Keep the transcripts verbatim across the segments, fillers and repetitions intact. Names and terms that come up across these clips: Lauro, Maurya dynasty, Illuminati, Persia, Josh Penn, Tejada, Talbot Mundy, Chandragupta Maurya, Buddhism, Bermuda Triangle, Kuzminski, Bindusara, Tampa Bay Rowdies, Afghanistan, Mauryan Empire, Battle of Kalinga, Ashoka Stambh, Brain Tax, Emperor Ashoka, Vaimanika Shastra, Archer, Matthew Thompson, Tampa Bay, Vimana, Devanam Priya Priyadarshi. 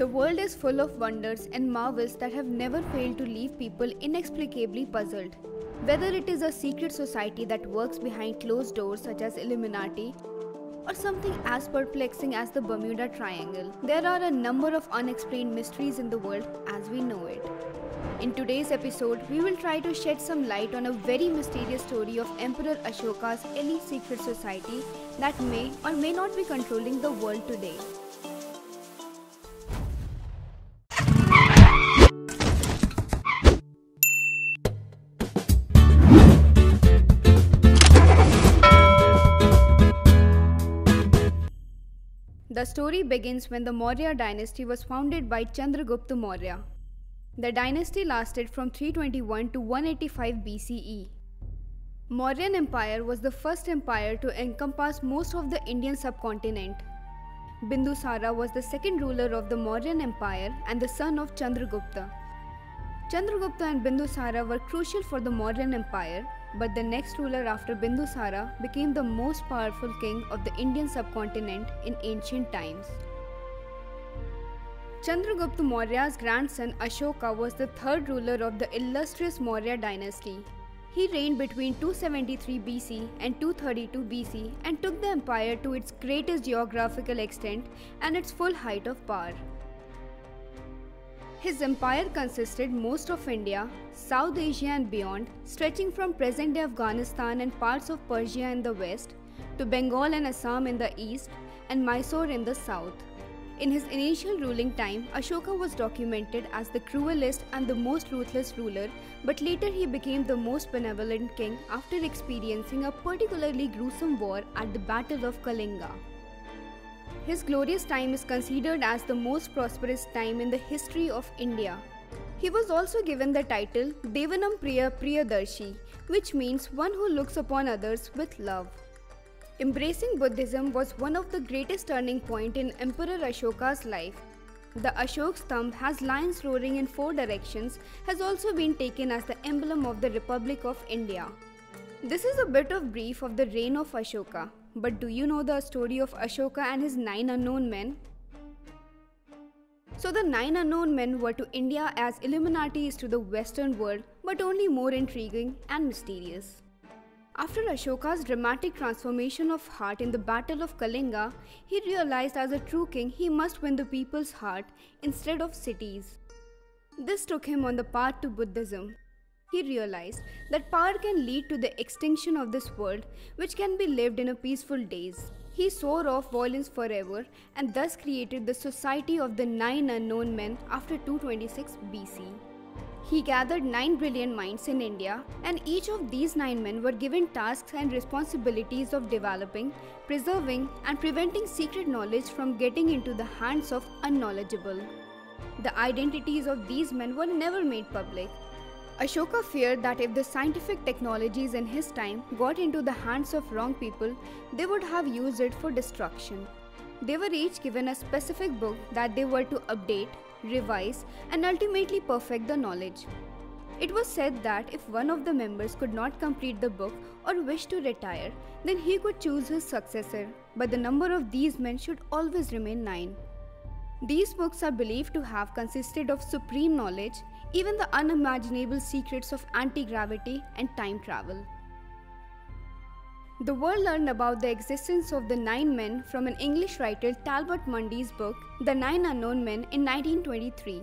The world is full of wonders and marvels that have never failed to leave people inexplicably puzzled. Whether it is a secret society that works behind closed doors such as Illuminati, or something as perplexing as the Bermuda Triangle, there are a number of unexplained mysteries in the world as we know it. In today's episode, we will try to shed some light on a very mysterious story of Emperor Ashoka's elite secret society that may or may not be controlling the world today. The story begins when the Maurya dynasty was founded by Chandragupta Maurya. The dynasty lasted from three twenty-one to one eighty-five B C E. Mauryan Empire was the first empire to encompass most of the Indian subcontinent. Bindusara was the second ruler of the Mauryan Empire and the son of Chandragupta. Chandragupta and Bindusara were crucial for the Mauryan Empire, but the next ruler after Bindusara became the most powerful king of the Indian subcontinent in ancient times. Chandragupta Maurya's grandson Ashoka was the third ruler of the illustrious Maurya dynasty. He reigned between two seventy-three B C and two thirty-two B C and took the empire to its greatest geographical extent and its full height of power. His empire consisted most of India, South Asia and beyond, stretching from present-day Afghanistan and parts of Persia in the west, to Bengal and Assam in the east, and Mysore in the south. In his initial ruling time, Ashoka was documented as the cruelest and the most ruthless ruler, but later he became the most benevolent king after experiencing a particularly gruesome war at the Battle of Kalinga. His glorious time is considered as the most prosperous time in the history of India. He was also given the title Devanam Priya Priyadarshi, which means one who looks upon others with love. Embracing Buddhism was one of the greatest turning points in Emperor Ashoka's life. The Ashoka Stambh, has lions roaring in four directions, has also been taken as the emblem of the Republic of India. This is a bit of brief of the reign of Ashoka. But do you know the story of Ashoka and his nine unknown men? So the nine unknown men were to India as Illuminati is to the Western world, but only more intriguing and mysterious. After Ashoka's dramatic transformation of heart in the Battle of Kalinga, he realized as a true king he must win the people's heart instead of cities. This took him on the path to Buddhism. He realized that power can lead to the extinction of this world, which can be lived in a peaceful days. He swore off violence forever and thus created the Society of the Nine Unknown Men after two twenty-six B C. He gathered nine brilliant minds in India, and each of these nine men were given tasks and responsibilities of developing, preserving, and preventing secret knowledge from getting into the hands of unknowledgeable. The identities of these men were never made public. Ashoka feared that if the scientific technologies in his time got into the hands of wrong people, they would have used it for destruction. They were each given a specific book that they were to update, revise, and ultimately perfect the knowledge. It was said that if one of the members could not complete the book or wished to retire, then he could choose his successor, but the number of these men should always remain nine. These books are believed to have consisted of supreme knowledge, even the unimaginable secrets of anti-gravity and time travel. The world learned about the existence of the nine men from an English writer Talbot Mundy's book, The Nine Unknown Men, in nineteen twenty-three.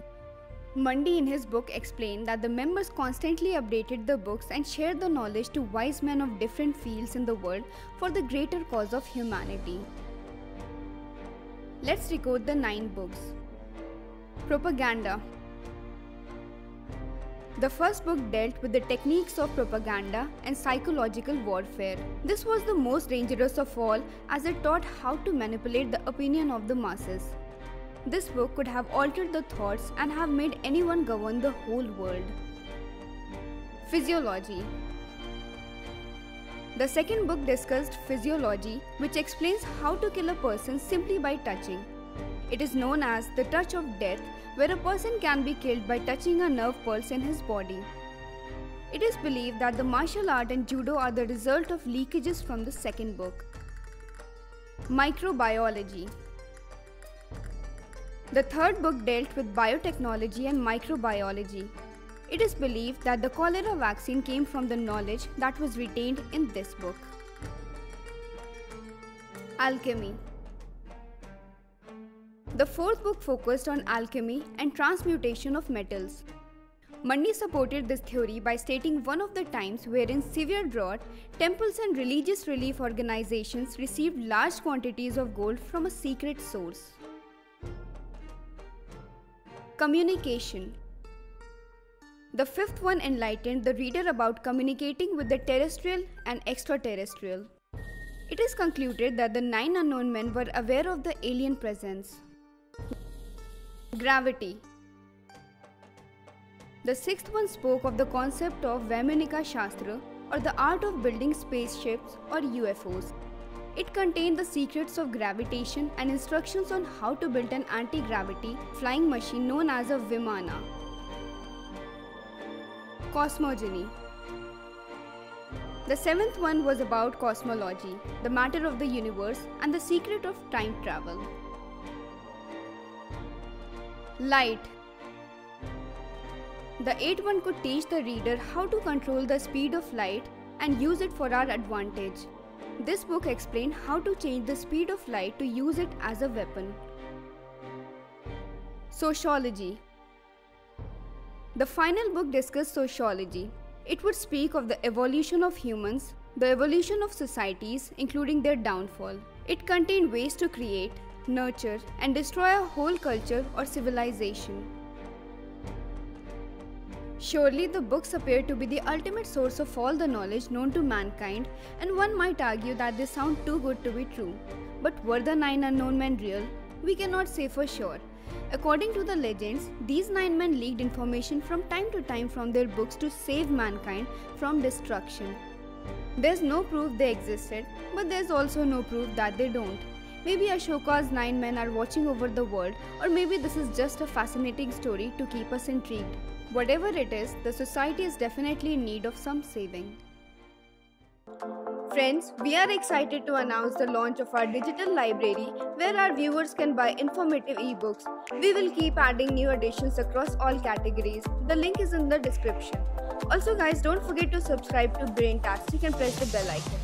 Mundy in his book explained that the members constantly updated the books and shared the knowledge to wise men of different fields in the world for the greater cause of humanity. Let's record the nine books. Propaganda. The first book dealt with the techniques of propaganda and psychological warfare. This was the most dangerous of all, as it taught how to manipulate the opinion of the masses. This book could have altered the thoughts and have made anyone govern the whole world. Physiology. The second book discussed physiology, which explains how to kill a person simply by touching. It is known as the touch of death, where a person can be killed by touching a nerve pulse in his body. It is believed that the martial art and judo are the result of leakages from the second book. Microbiology. The third book dealt with biotechnology and microbiology. It is believed that the cholera vaccine came from the knowledge that was retained in this book. Alchemy. The fourth book focused on alchemy and transmutation of metals. Mundy supported this theory by stating one of the times wherein severe drought, temples and religious relief organizations received large quantities of gold from a secret source. Communication. The fifth one enlightened the reader about communicating with the terrestrial and extraterrestrial. It is concluded that the nine unknown men were aware of the alien presence. Gravity. The sixth one spoke of the concept of Vaimanika Shastra, or the art of building spaceships or U F Os. It contained the secrets of gravitation and instructions on how to build an anti-gravity flying machine known as a Vimana. Cosmogony. The seventh one was about cosmology, the matter of the universe and the secret of time travel. Light. The eighth one could teach the reader how to control the speed of light and use it for our advantage. This book explained how to change the speed of light to use it as a weapon. Sociology. The final book discussed sociology. It would speak of the evolution of humans, the evolution of societies, including their downfall. It contained ways to create, nurture, and destroy a whole culture or civilization. Surely the books appear to be the ultimate source of all the knowledge known to mankind, and one might argue that they sound too good to be true. But were the nine unknown men real? We cannot say for sure. According to the legends, these nine men leaked information from time to time from their books to save mankind from destruction. There's no proof they existed, but there's also no proof that they don't. Maybe Ashoka's nine men are watching over the world, or maybe this is just a fascinating story to keep us intrigued. Whatever it is, the society is definitely in need of some saving. Friends, we are excited to announce the launch of our digital library where our viewers can buy informative ebooks. We will keep adding new additions across all categories. The link is in the description. Also guys, don't forget to subscribe to Brain Tax. You can press the bell icon.